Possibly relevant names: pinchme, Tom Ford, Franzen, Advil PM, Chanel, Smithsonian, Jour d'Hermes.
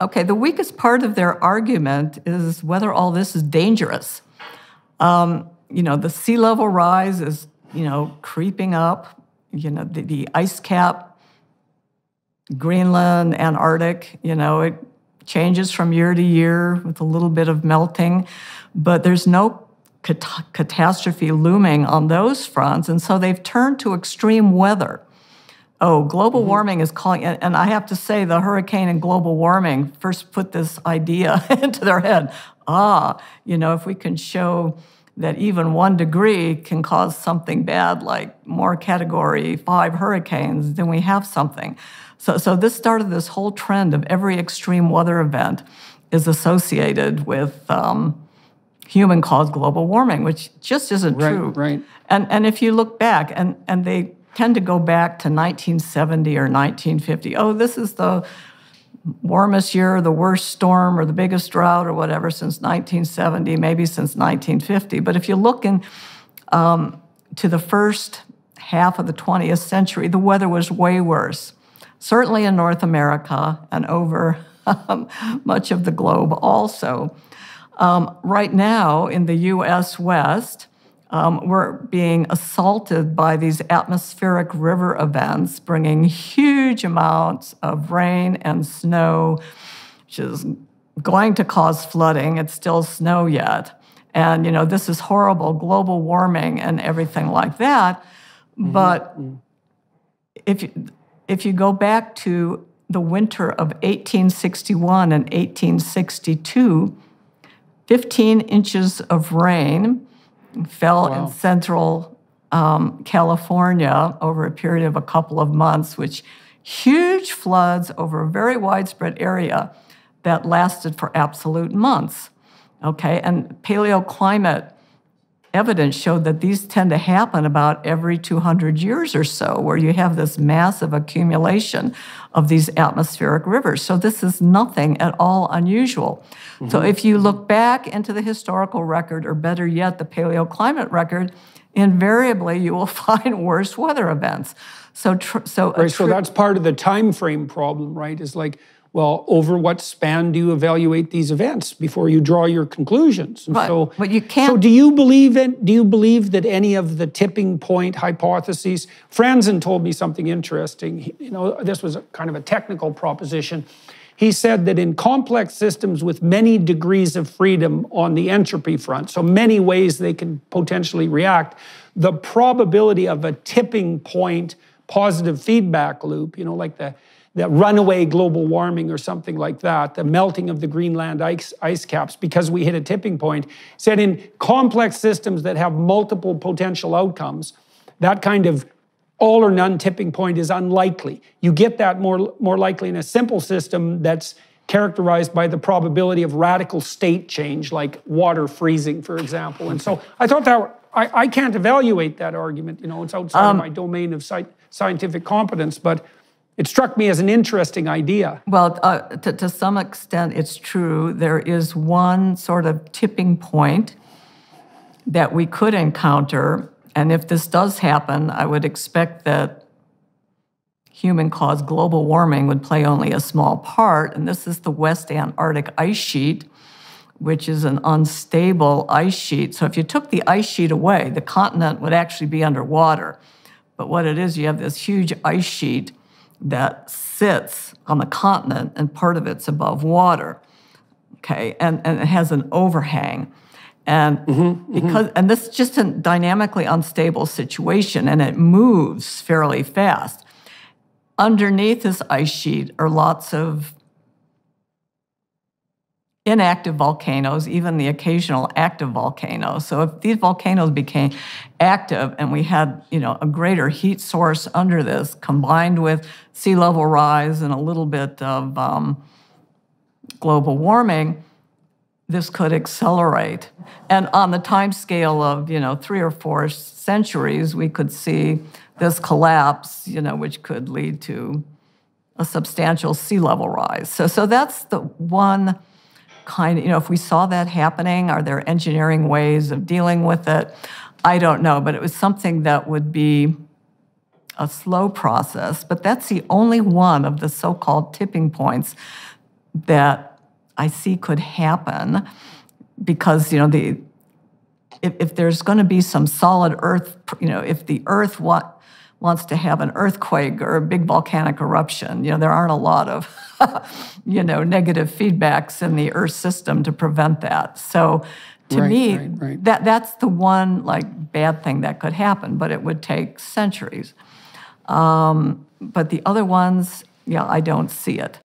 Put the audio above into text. Okay, the weakest part of their argument is whether all this is dangerous. You know, the sea level rise is, you know, creeping up. You know, the ice cap, Greenland, Antarctic, you know, it changes from year to year with a little bit of melting, but there's no catastrophe looming on those fronts, and so they've turned to extreme weather. Oh, global warming is calling, and I have to say the hurricane and global warming first put this idea into their head. Ah, you know, if we can show that even 1 degree can cause something bad like more Category 5 hurricanes, then we have something. So this started this whole trend of every extreme weather event is associated with human-caused global warming, which just isn't true. Right. And if you look back, and they tend to go back to 1970 or 1950. Oh, this is the warmest year, the worst storm, or the biggest drought, or whatever, since 1970, maybe since 1950. But if you look in to the first half of the 20th century, the weather was way worse, certainly in North America and over much of the globe also. Right now, in the U.S. West, we're being assaulted by these atmospheric river events, bringing huge amounts of rain and snow, which is going to cause flooding. It's still snow yet. And, you know, this is horrible, global warming and everything like that. But if you go back to the winter of 1861 and 1862, 15 inches of rain fell in central California over a period of a couple of months, which huge floods over a very widespread area that lasted for absolute months. Okay, and paleoclimate evidence showed that these tend to happen about every 200 years or so, where you have this massive accumulation of these atmospheric rivers. So this is nothing at all unusual. So if you look back into the historical record, or better yet, the paleoclimate record, invariably you will find worse weather events. So that's part of the time frame problem, right? Is like, well, over what span do you evaluate these events before you draw your conclusions? And right. But you can't. So do you believe that any of the tipping point hypotheses? Franzen told me something interesting. You know, this was kind of a technical proposition. He said that in complex systems with many degrees of freedom on the entropy front, so many ways they can potentially react, the probability of a tipping point positive feedback loop, you know, like the runaway global warming or something like that, the melting of the Greenland ice caps because we hit a tipping point, said in complex systems that have multiple potential outcomes, that kind of all or none tipping point is unlikely. You get that more likely in a simple system that's characterized by the probability of radical state change, like water freezing, for example. And so I thought that, I can't evaluate that argument, you know, it's outside of my domain of scientific competence, but it struck me as an interesting idea. Well, to some extent, it's true. There is one sort of tipping point that we could encounter. And if this does happen, I would expect that human-caused global warming would play only a small part. And this is the West Antarctic ice sheet, which is an unstable ice sheet. So if you took the ice sheet away, the continent would actually be underwater. But what it is, you have this huge ice sheet that sits on the continent, and part of it's above water, okay? And it has an overhang. And because this is just a dynamically unstable situation, and it moves fairly fast. Underneath this ice sheet are lots of inactive volcanoes, even the occasional active volcano. So if these volcanoes became active and we had, you know, a greater heat source under this, combined with sea level rise and a little bit of global warming, this could accelerate. And on the time scale of, you know, 3 or 4 centuries, we could see this collapse, you know, which could lead to a substantial sea level rise. So that's the one kind of, you know, if we saw that happening, are there engineering ways of dealing with it? I don't know, but it was something that would be a slow process. But that's the only one of the so-called tipping points that I see could happen, because if there's going to be some solid earth, if the earth wants to have an earthquake or a big volcanic eruption, there aren't a lot of negative feedbacks in the earth system to prevent that. So to me, that's the one bad thing that could happen, but it would take centuries. But the other ones, yeah, I don't see it.